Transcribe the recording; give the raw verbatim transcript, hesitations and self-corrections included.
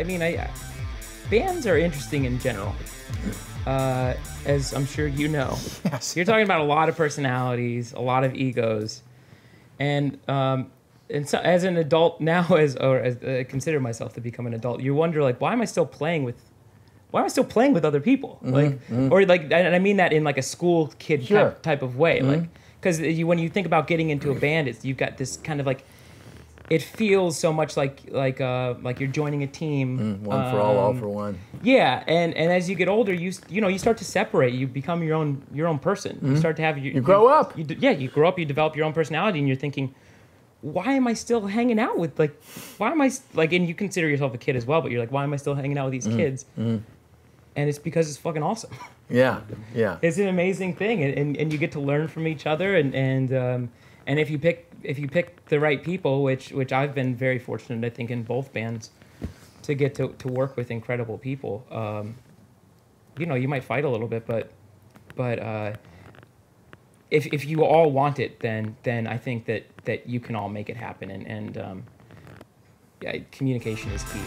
I mean, I, I bands are interesting in general, uh, as I'm sure you know. Yes. You're talking about a lot of personalities, a lot of egos, and um, and so as an adult now, as or as uh, consider myself to become an adult, you wonder like, why am I still playing with? Why am I still playing with other people? Mm-hmm, like, mm-hmm. or like, and I mean that in like a school kid sure. type, type of way, mm-hmm. like, because you, when you think about getting into a band, it's you've got this kind of like, it feels so much like like uh like you're joining a team, mm, one um, for all, all for one. Yeah, and and as you get older, you you know you start to separate. You become your own your own person. Mm-hmm. You start to have your, you grow you, up. You, yeah, you grow up. You develop your own personality, and you're thinking, why am I still hanging out with like, why am I like? And you consider yourself a kid as well, but you're like, why am I still hanging out with these mm-hmm. kids? Mm-hmm. And it's because it's fucking awesome. Yeah, yeah. It's an amazing thing, and, and, and you get to learn from each other, and and um, and if you pick if you pick the right people, which which I've been very fortunate, I think, in both bands, to get to, to work with incredible people. Um, you know, you might fight a little bit, but but uh, if if you all want it, then then I think that that you can all make it happen, and and um, yeah, communication is key.